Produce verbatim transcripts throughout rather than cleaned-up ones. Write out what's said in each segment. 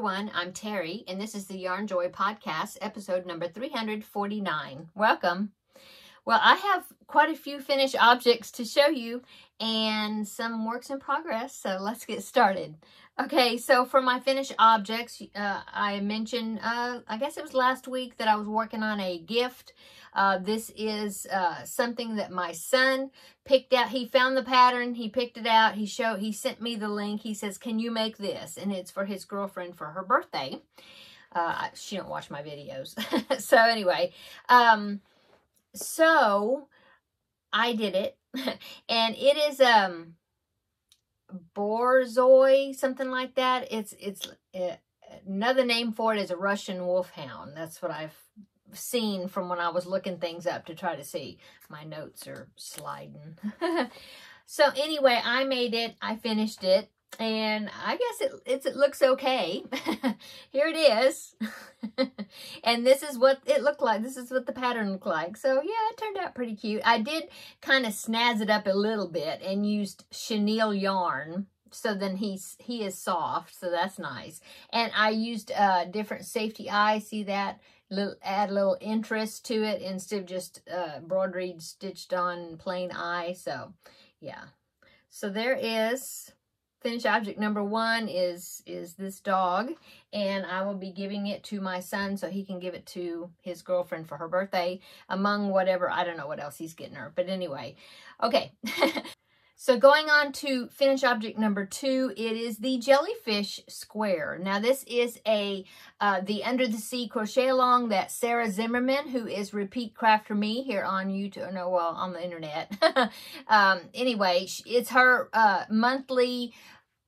everyone, I'm Terry, and this is the Yarn Joy Podcast, episode number three hundred forty-nine. Welcome. Well, I have quite a few finished objects to show you and some works in progress, so let's get started. Okay, so for my finished objects, uh, I mentioned, uh, I guess it was last week that I was working on a gift. Uh, this is uh, something that my son picked out. He found the pattern, he picked it out, he showed, he sent me the link. He says, can you make this? And it's for his girlfriend for her birthday. Uh, she don't watch my videos. So anyway, um, so I did it. And it is um Borzoi, something like that. It's it's uh, another name for it is a Russian wolfhound. That's what I've seen from when I was looking things up to try to see. My notes are sliding. So anyway, I made it. I finished it, and I guess it it's, it looks okay. Here it is. And this is what it looked like. This is what the pattern looked like. So yeah, it turned out pretty cute. I did kind of snazz it up a little bit and used chenille yarn. So then he's, he is soft. So that's nice. And I used uh, different safety eyes. See that? Little, add a little interest to it instead of just uh, broadreed stitched on plain eye. So yeah. So there is... Finished object number one is is this dog, and I will be giving it to my son so he can give it to his girlfriend for her birthday, among whatever, I don't know what else he's getting her, but anyway, okay. So going on to finished object number two, it is the jellyfish square. Now this is a uh, the Under the Sea crochet along that Sarah Zimmerman, who is Repeat Crafter Me here on YouTube, no, well, on the internet. um, anyway, it's her uh, monthly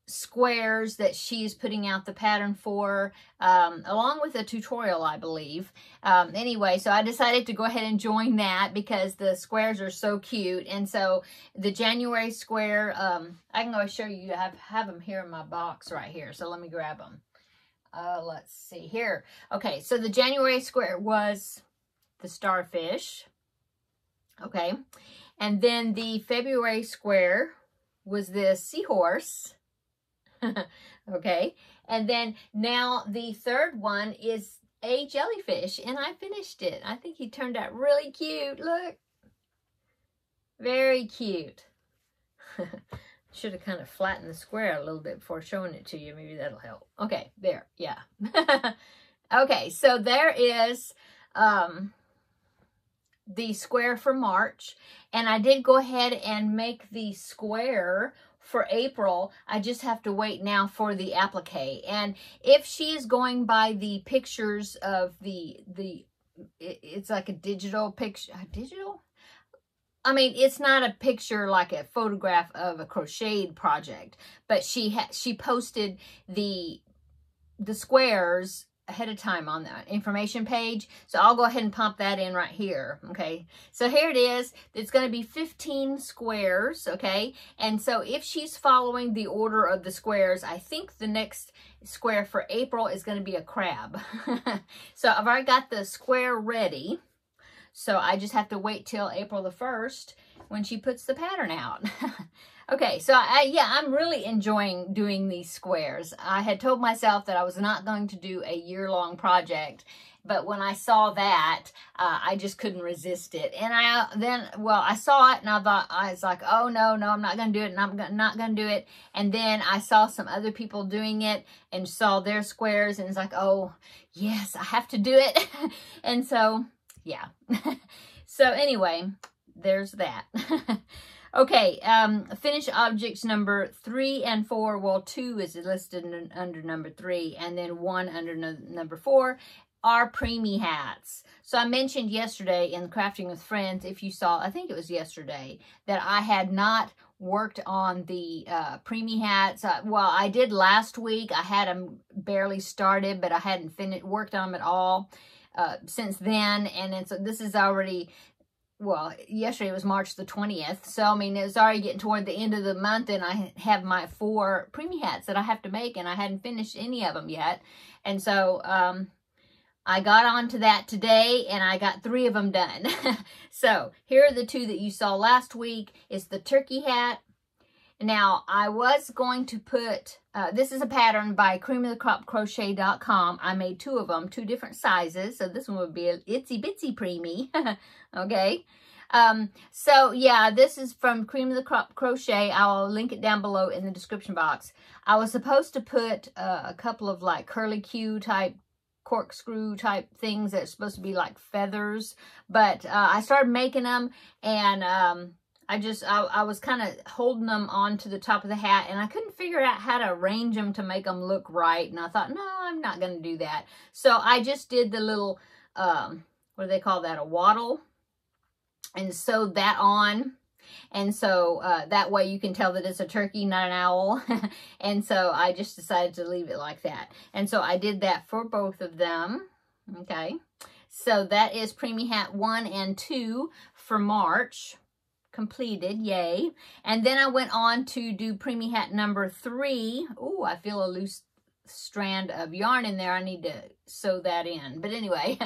squares that she is putting out the pattern for, um, along with a tutorial, I believe. Um, anyway, so I decided to go ahead and join that because the squares are so cute. And so the January square, um, I can go show you, I have, have them here in my box right here. So let me grab them. Uh, let's see here. Okay, so the January square was the starfish. Okay. And then the February square was this seahorse. Okay, and then now the third one is a jellyfish, and I finished it. I think he turned out really cute. Look, very cute. Should have kind of flattened the square a little bit before showing it to you. Maybe that'll help. Okay, there, yeah. Okay, so there is um, the square for March, and I did go ahead and make the square for April. I just have to wait now for the applique. And if she is going by the pictures of the, the it's like a digital picture, digital? I mean, it's not a picture like a photograph of a crocheted project, but she ha she posted the, the squares ahead of time on the information page. So I'll go ahead and pop that in right here. Okay. So here it is. It's going to be fifteen squares. Okay. And so if she's following the order of the squares, I think the next square for April is going to be a crab. So I've already got the square ready. So I just have to wait till April the first when she puts the pattern out. Okay, so I, yeah, I'm really enjoying doing these squares. I had told myself that I was not going to do a year-long project, but when I saw that, uh, I just couldn't resist it. And I then, well, I saw it and I thought, I was like, oh no, no, I'm not going to do it, and I'm not going to do it. And then I saw some other people doing it and saw their squares, and it's like, oh yes, I have to do it. And so, yeah. So anyway, there's that. Okay, um, finished objects number three and four. Well, two is listed in, under number three, and then one under no, number four are preemie hats. So I mentioned yesterday in Crafting with Friends, if you saw, I think it was yesterday, that I had not worked on the uh, preemie hats. Uh, well, I did last week. I had them barely started, but I hadn't finished worked on them at all uh, since then. And then, so this is already... Well, yesterday was March the twentieth, so I mean, it's already getting toward the end of the month, and I have my four preemie hats that I have to make, and I hadn't finished any of them yet, and so um, I got onto that today, and I got three of them done. So, here are the two that you saw last week. It's the turkey hat, Now, I was going to put, uh, this is a pattern by cream of the crop crochet dot com. I made two of them, two different sizes. So this one would be a itsy bitsy preemie. Okay. Um, so yeah, this is from Cream of the Crop Crochet. I'll link it down below in the description box. I was supposed to put uh, a couple of like curlicue type corkscrew type things that's supposed to be like feathers, but uh, I started making them and, um, I just, I, I was kind of holding them onto the top of the hat and I couldn't figure out how to arrange them to make them look right. And I thought, no, I'm not going to do that. So I just did the little, um, what do they call that? A waddle, and sewed that on. And so uh, that way you can tell that it's a turkey, not an owl. And so I just decided to leave it like that. And so I did that for both of them. Okay. So that is Preemie Hat one and two for March. Completed, yay. And then I went on to do Preemie Hat number three. Ooh, I feel a loose strand of yarn in there. I need to sew that in. But anyway,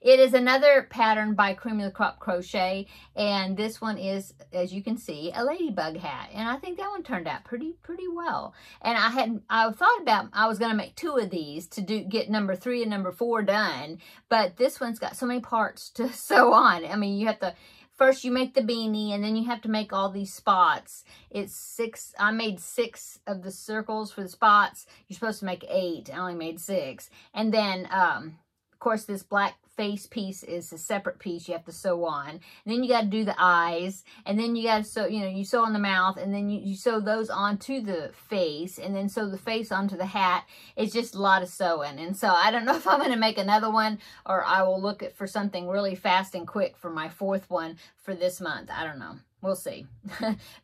it is another pattern by Cream of the Crop Crochet. And this one is, as you can see, a ladybug hat. And I think that one turned out pretty, pretty well. And I had, I thought about, I was going to make two of these to do, get number three and number four done. But this one's got so many parts to sew on. I mean, you have to, first you make the beanie and then you have to make all these spots. It's six, I made six of the circles for the spots. You're supposed to make eight, I only made six. And then, um, of course, this black face piece is a separate piece you have to sew on. And then you got to do the eyes, and then you got to sew, you know, you sew on the mouth, and then you, you sew those onto the face, and then sew the face onto the hat. It's just a lot of sewing. And so I don't know if I'm going to make another one, or I will look at for something really fast and quick for my fourth one for this month. I don't know. We'll see,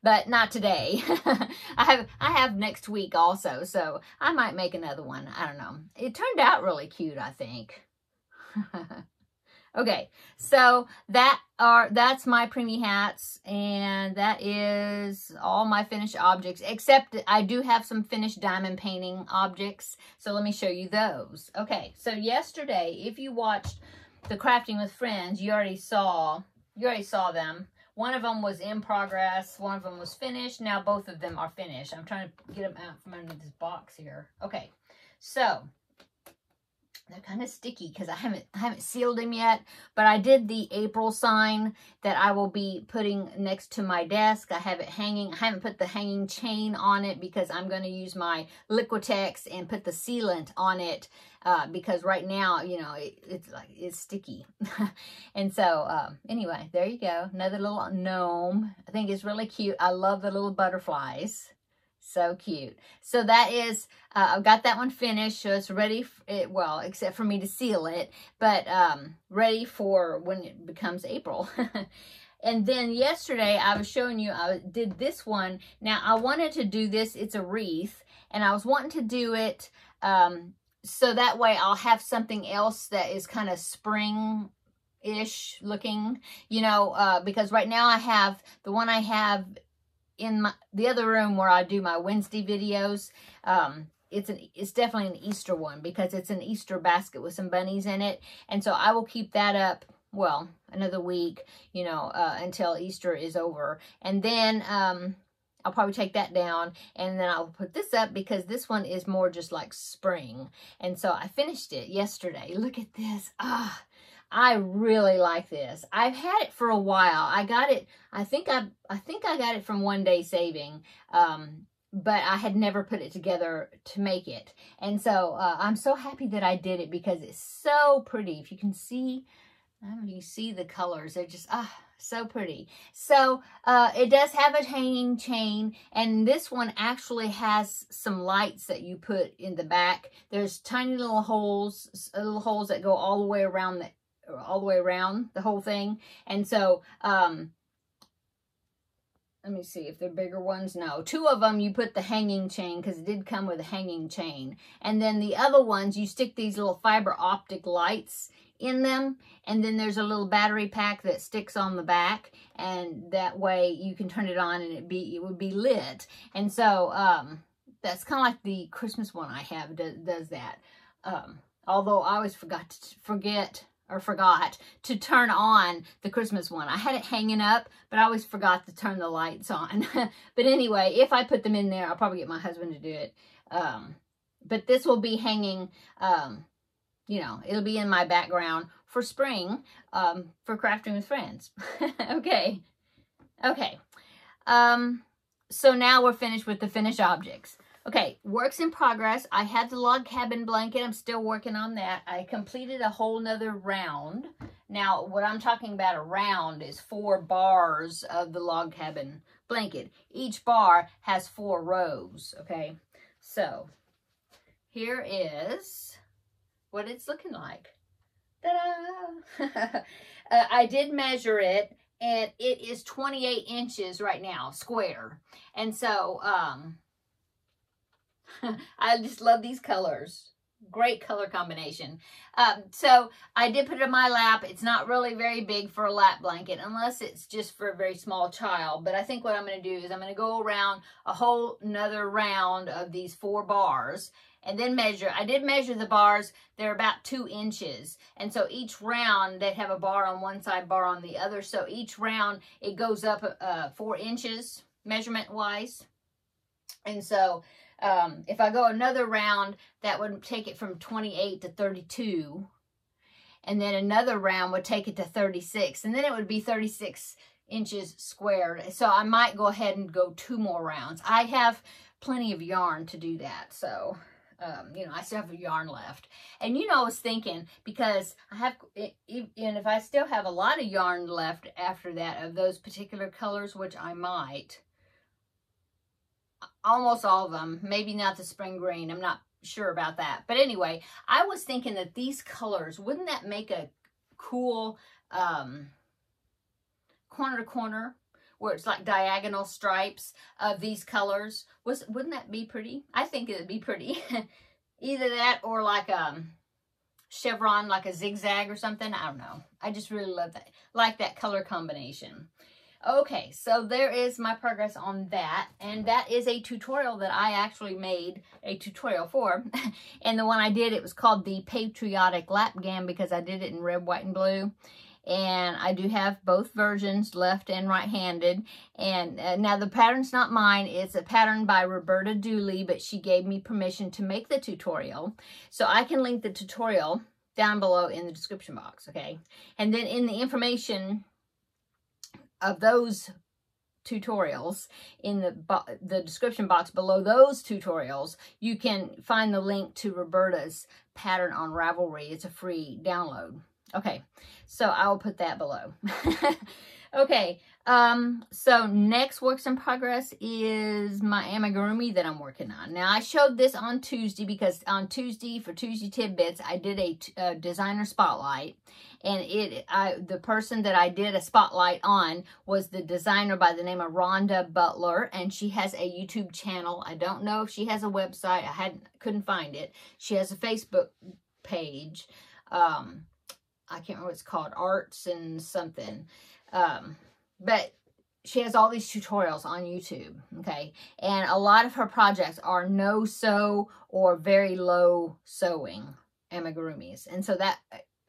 but not today. I have I have next week also, so I might make another one. I don't know. It turned out really cute, I think. Okay, so that are that's my Preemie hats, and that is all my finished objects, except I do have some finished diamond painting objects, so let me show you those. Okay, so yesterday, if you watched the Crafting with Friends, you already saw you already saw them. One of them was in progress, one of them was finished. Now both of them are finished. I'm trying to get them out from under this box here. Okay, so they're kind of sticky because I haven't I haven't sealed them yet, but I did the April sign that I will be putting next to my desk. I have it hanging. I haven't put the hanging chain on it because I'm going to use my Liquitex and put the sealant on it uh, because right now, you know, it, it's like it's sticky. And so um, anyway, there you go. Another little gnome. I think it's really cute. I love the little butterflies. So cute. So that is, uh, I've got that one finished. So it's ready, for it, well, except for me to seal it, but um, ready for when it becomes April. And then yesterday I was showing you, I did this one. Now I wanted to do this. It's a wreath, and I was wanting to do it. Um, so that way I'll have something else that is kind of spring ish looking, you know, uh, because right now I have the one I have in my, the other room where I do my Wednesday videos. Um, it's an, it's definitely an Easter one because it's an Easter basket with some bunnies in it. And so I will keep that up, well, another week, you know, uh, until Easter is over. And then, um, I'll probably take that down, and then I'll put this up because this one is more just like spring. And so I finished it yesterday. Look at this. Ah, I really like this. I've had it for a while. I got it, I think I I think I got it from One Day Saving, um, but I had never put it together to make it. And so uh, I'm so happy that I did it because it's so pretty. If you can see, I don't know if you see the colors, they're just, ah, so pretty. So uh, it does have a hanging chain, and this one actually has some lights that you put in the back. There's tiny little holes, little holes that go all the way around the all the way around the whole thing. And so um let me see if they're bigger ones. No, two of them you put the hanging chain because it did come with a hanging chain, and then the other ones you stick these little fiber optic lights in them, and then there's a little battery pack that sticks on the back, and that way you can turn it on and it be it would be lit. And so um that's kind of like the Christmas one I have does, does that, um although I always forgot to forget or forgot to turn on the Christmas one. I had it hanging up, but I always forgot to turn the lights on. But anyway, if I put them in there, I'll probably get my husband to do it. Um, but this will be hanging, um, you know, it'll be in my background for spring, um, for crafting with friends. Okay. Okay. Um, so now we're finished with the finished objects. Okay, works in progress. I had the log cabin blanket. I'm still working on that. I completed a whole nother round. Now, what I'm talking about a round is four bars of the log cabin blanket. Each bar has four rows, okay? So, here is what it's looking like. Ta-da! uh, I did measure it, and it is twenty-eight inches right now, square. And so, um... I just love these colors. Great color combination. Um, so I did put it in my lap. It's not really very big for a lap blanket unless it's just for a very small child. But I think what I'm going to do is I'm going to go around a whole nother round of these four bars and then measure. I did measure the bars. They're about two inches. And so each round they have a bar on one side, bar on the other. So each round it goes up uh, four inches measurement wise. And so Um, if I go another round, that would take it from twenty-eight to thirty-two. And then another round would take it to thirty-six. And then it would be thirty-six inches squared. So I might go ahead and go two more rounds. I have plenty of yarn to do that. So, um, you know, I still have yarn left. And, you know, I was thinking, because I have, and if I still have a lot of yarn left after that of those particular colors, which I might, almost all of them, maybe not the spring green, I'm not sure about that, but anyway, I was thinking that these colors, wouldn't that make a cool um, corner to corner, where it's like diagonal stripes of these colors? Was, wouldn't that be pretty? I think it would be pretty. Either that or like a chevron, like a zigzag or something, I don't know. I just really love that, like that color combination. Okay, so there is my progress on that, and that is a tutorial that I actually made a tutorial for, and the one I did, it was called the Patriotic Lapgam because I did it in red, white, and blue, and I do have both versions, left and right-handed, and uh, now the pattern's not mine, it's a pattern by Roberta Dooley, but she gave me permission to make the tutorial, so I can link the tutorial down below in the description box, okay, and then in the information of those tutorials in the the description box below those tutorials, you can find the link to Roberta's pattern on Ravelry. It's a free download. Okay, so I'll put that below. Okay, um, so next works in progress is my amigurumi that I'm working on. Now, I showed this on Tuesday because on Tuesday, for Tuesday Tidbits, I did a, a designer spotlight. And it, I, the person that I did a spotlight on was the designer by the name of Rhonda Butler. And she has a YouTube channel. I don't know if she has a website. I hadn't, couldn't find it. She has a Facebook page. Um, I can't remember what it's called. Arts and something. Um, but she has all these tutorials on YouTube, okay? And a lot of her projects are no sew or very low sewing amigurumis. And so that,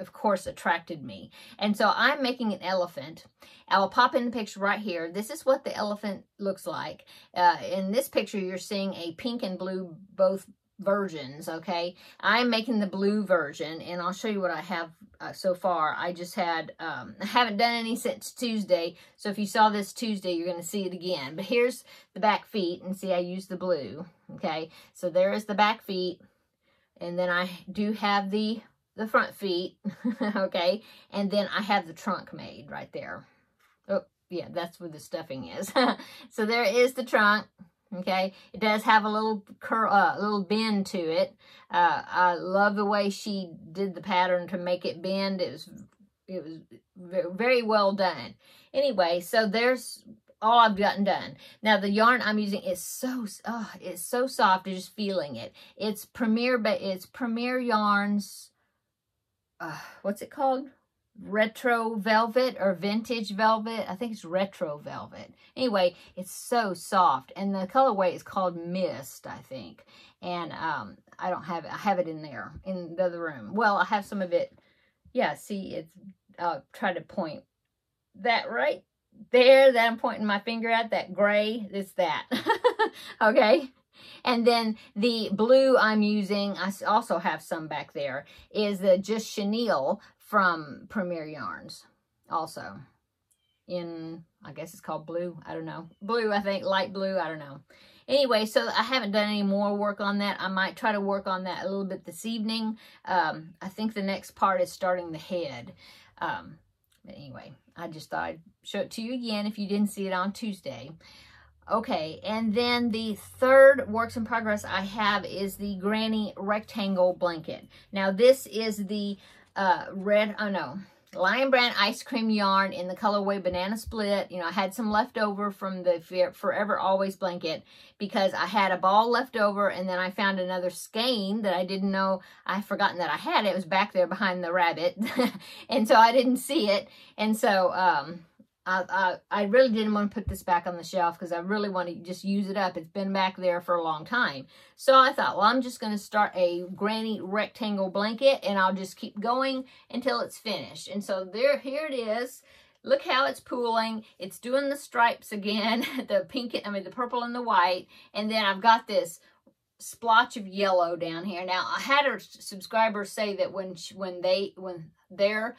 of course, attracted me. And so I'm making an elephant. I will pop in the picture right here. This is what the elephant looks like. Uh, in this picture, you're seeing a pink and blue, both versions, okay? I'm making the blue version, and I'll show you what I have uh, so far. I just had, um, I haven't done any since Tuesday, so if you saw this Tuesday, you're going to see it again. But here's the back feet, and see, I used the blue, okay? So there is the back feet, and then I do have the, the front feet, okay? And then I have the trunk made right there. Oh, yeah, that's where the stuffing is. So there is the trunk. Okay, it does have a little curl, uh, a little bend to it. Uh, I love the way she did the pattern to make it bend. It was, it was very well done. Anyway, so there's all I've gotten done. Now the yarn I'm using is so, oh, it's so soft. You're just feeling it. It's Premier, but it's Premier Yarns. Uh, what's it called? Retro velvet or vintage velvet. I think it's retro velvet. Anyway, it's so soft, and the colorway is called Mist, I think. And um, I don't have it. I have it in there in the other room. Well, I have some of it yeah, see, it's, I'll try to point that right there that I'm pointing my finger at, that gray, it's that. Okay. And then the blue I'm using, I also have some back there, is the Just Chenille from Premier Yarns also. In, I guess it's called blue. I don't know. Blue, I think. Light blue. I don't know. Anyway, so I haven't done any more work on that. I might try to work on that a little bit this evening. Um, I think the next part is starting the head. Um, but anyway, I just thought I'd show it to you again if you didn't see it on Tuesday. Okay, and then the third works in progress I have is the Granny Rectangle Blanket. Now, this is the uh, red, oh no, Lion Brand Ice Cream Yarn in the colorway Banana Split. You know, I had some left over from the Forever Always Blanket because I had a ball left over, and then I found another skein that I didn't know, I'd forgotten that I had it. It was back there behind the rabbit, and so I didn't see it, and so, um... I, I, I really didn't want to put this back on the shelf because I really want to just use it up. It's been back there for a long time. So I thought, well, I'm just going to start a Granny Rectangle Blanket, and I'll just keep going until it's finished. And so there, here it is. Look how it's pooling. It's doing the stripes again, the pink, I mean, the purple and the white. And then I've got this splotch of yellow down here. Now, I had a subscriber say that when, she, when they, when their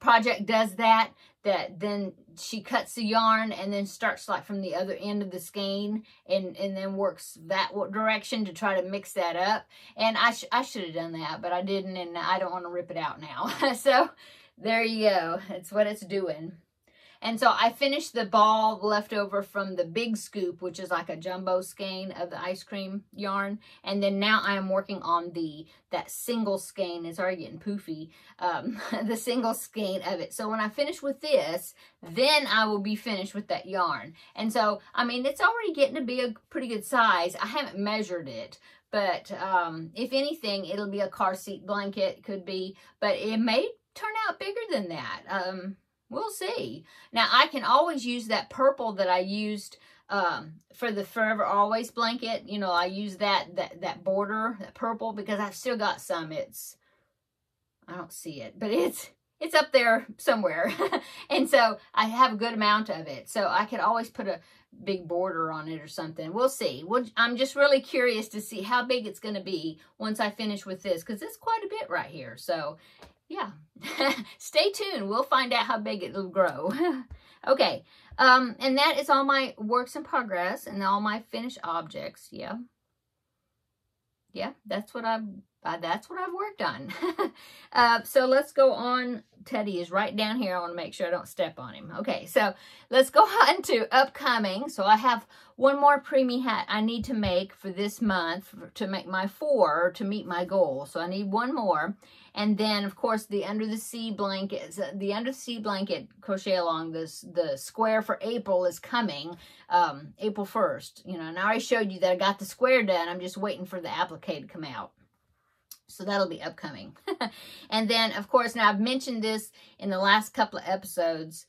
project does that, that then she cuts the yarn and then starts like from the other end of the skein and, and then works that direction to try to mix that up. And I, sh I should have done that, but I didn't, and I don't want to rip it out now. So there you go. That's what it's doing. And so I finished the ball left over from the Big Scoop, which is like a jumbo skein of the ice cream yarn. And then now I am working on the, that single skein. It's already getting poofy, um, the single skein of it. So when I finish with this, then I will be finished with that yarn. And so, I mean, it's already getting to be a pretty good size. I haven't measured it. But um, if anything, it'll be a car seat blanket, could be. But it may turn out bigger than that. Um... We'll see. Now, I can always use that purple that I used um, for the Forever Always blanket. You know, I use that, that, that border, that purple, because I've still got some. It's, I don't see it, but it's, it's up there somewhere. And so I have a good amount of it. So I could always put a big border on it or something. We'll see. We'll, I'm just really curious to see how big it's going to be once I finish with this, because it's quite a bit right here. So yeah, stay tuned. We'll find out how big it'll grow. Okay, um, and that is all my works in progress and all my finished objects. Yeah, yeah, that's what I've uh, that's what I've worked on. uh, so let's go on. Teddy is right down here. I want to make sure I don't step on him. Okay, so let's go on to upcoming. So I have one more preemie hat I need to make for this month for, to make my four to meet my goal. So I need one more. And then, of course, the Under the Sea Blanket, the Under the Sea Blanket Crochet Along, this, the square for April is coming, um, April first. You know, and I already showed you that I got the square done. I'm just waiting for the applique to come out. So that'll be upcoming. And then, of course, now I've mentioned this in the last couple of episodes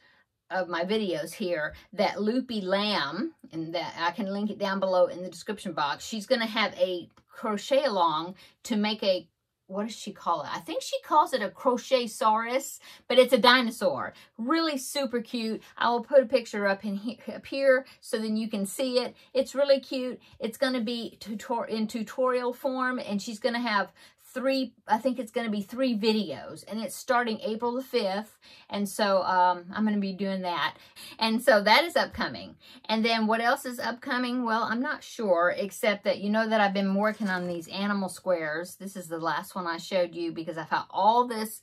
of my videos here, that Loopy Lamb, and that I can link it down below in the description box. She's going to have a crochet along to make a, what does she call it? I think she calls it a Crochetsaurus, but it's a dinosaur. Really super cute. I will put a picture up in here, up here, so then you can see it. It's really cute. It's going to be tutor in tutorial form, and she's going to have three, I think it's going to be three videos, and it's starting April the fifth, and so um, I'm going to be doing that, and so that is upcoming. And then what else is upcoming? Well, I'm not sure, except that you know that I've been working on these animal squares. This is the last one I showed you because I've got all this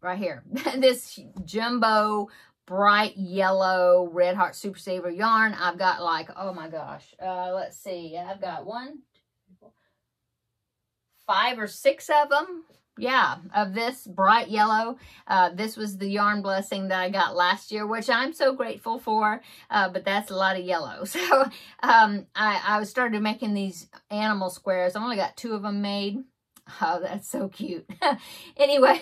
right here, this jumbo, bright yellow, Red Heart Super Saver yarn. I've got like, oh my gosh, uh, let's see, I've got one, five or six of them, yeah, of this bright yellow. Uh, this was the yarn blessing that I got last year, which I'm so grateful for, uh, but that's a lot of yellow. So um, I, I started making these animal squares. I only got two of them made. Oh, that's so cute. Anyway,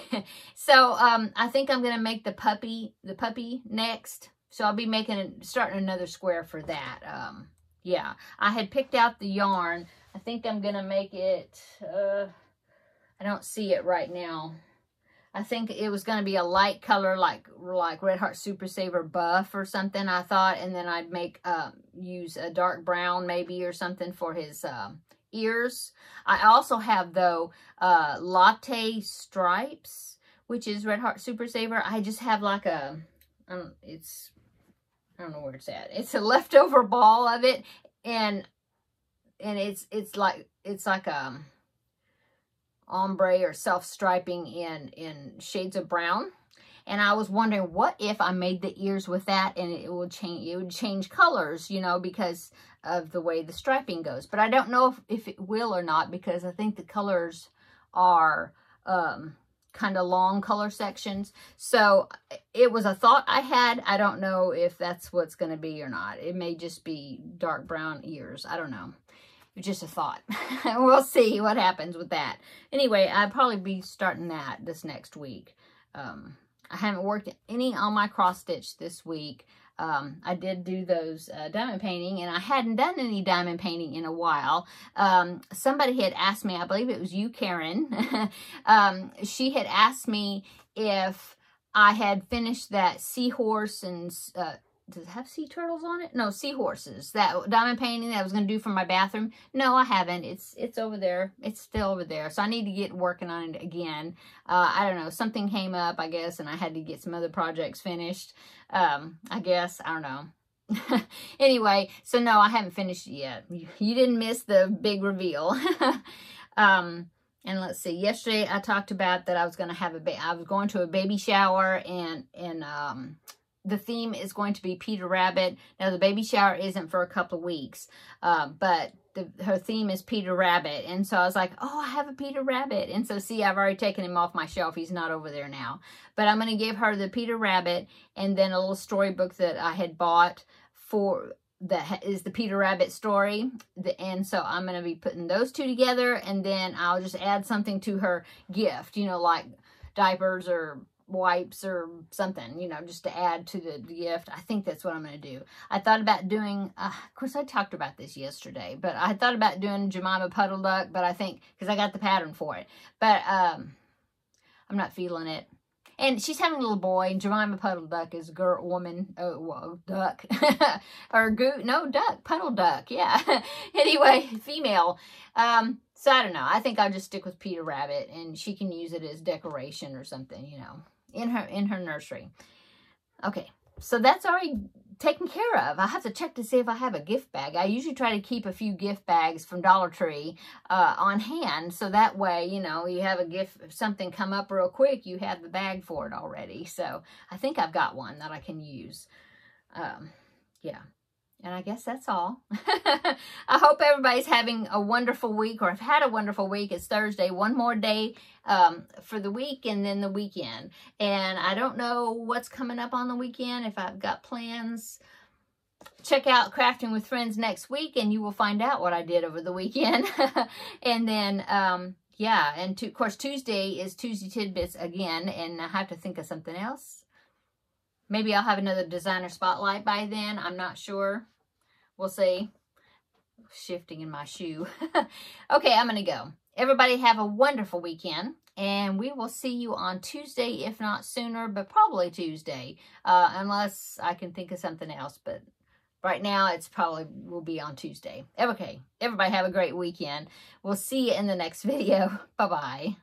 so um, I think I'm going to make the puppy, the puppy next. So I'll be making, starting another square for that. Um, yeah, I had picked out the yarn. I think I'm going to make it, uh, I don't see it right now. I think it was going to be a light color, like like Red Heart Super Saver buff or something, I thought. And then I'd make um, use a dark brown maybe or something for his um, ears. I also have, though, uh, Latte Stripes, which is Red Heart Super Saver. I just have like a, I don't, it's, I don't know where it's at. It's a leftover ball of it. And, and it's, it's like, it's like a ombre or self-striping in, in shades of brown. And I was wondering, what if I made the ears with that, and it will change, it would change colors, you know, because of the way the striping goes. But I don't know if, if it will or not, because I think the colors are um, kind of long color sections. So it was a thought I had. I don't know if that's what's going to be or not. It may just be dark brown ears. I don't know. Just a thought. We'll see what happens with that. Anyway, I'll probably be starting that this next week. Um, I haven't worked any on my cross stitch this week. Um, I did do those uh, diamond painting, and I hadn't done any diamond painting in a while. Um, somebody had asked me, I believe it was you, Karen. um, she had asked me if I had finished that seahorse and uh, does it have sea turtles on it? No, seahorses. That diamond painting that I was going to do for my bathroom. No, I haven't. It's it's over there. It's still over there. So I need to get working on it again. Uh, I don't know. Something came up, I guess, and I had to get some other projects finished. Um, I guess. I don't know. Anyway, so no, I haven't finished it yet. You, you didn't miss the big reveal. um, and let's see. Yesterday, I talked about that I was going to have a ba- I was going to a baby shower, and and um. the theme is going to be Peter Rabbit. Now, the baby shower isn't for a couple of weeks, uh, but the, her theme is Peter Rabbit. And so I was like, oh, I have a Peter Rabbit. And so, see, I've already taken him off my shelf. He's not over there now. But I'm going to give her the Peter Rabbit and then a little storybook that I had bought for that is the Peter Rabbit story. The, and so I'm going to be putting those two together, and then I'll just add something to her gift, you know, like diapers or wipes or something, you know, just to add to the, the gift. I think that's what I'm going to do. I thought about doing, uh, of course I talked about this yesterday, but I thought about doing Jemima Puddle Duck, but I think, because I got the pattern for it, but um, I'm not feeling it. And she's having a little boy, and Jemima Puddle Duck is a girl, woman, oh, whoa, duck, or goo, no, duck, puddle duck, yeah. Anyway, female. Um, so I don't know. I think I'll just stick with Peter Rabbit, and she can use it as decoration or something, you know, in her in her nursery. Okay, so that's already taken care of. I have to check to see if I have a gift bag. I usually try to keep a few gift bags from Dollar Tree uh, on hand, so that way, you know, you have a gift, if something come up real quick, you have the bag for it already. So I think I've got one that I can use. Um, yeah. And I guess that's all. I hope everybody's having a wonderful week, or have had a wonderful week. It's Thursday, one more day um, for the week, and then the weekend. And I don't know what's coming up on the weekend, if I've got plans. Check out Crafting with Friends next week, and you will find out what I did over the weekend. And then, um, yeah, and to, of course, Tuesday is Tuesday Tidbits again, and I have to think of something else. Maybe I'll have another designer spotlight by then. I'm not sure. We'll see. Shifting in my shoe. Okay, I'm going to go. Everybody have a wonderful weekend. And we will see you on Tuesday, if not sooner, but probably Tuesday. Uh, unless I can think of something else. But right now, it's probably will be on Tuesday. Okay, everybody have a great weekend. We'll see you in the next video. Bye-bye.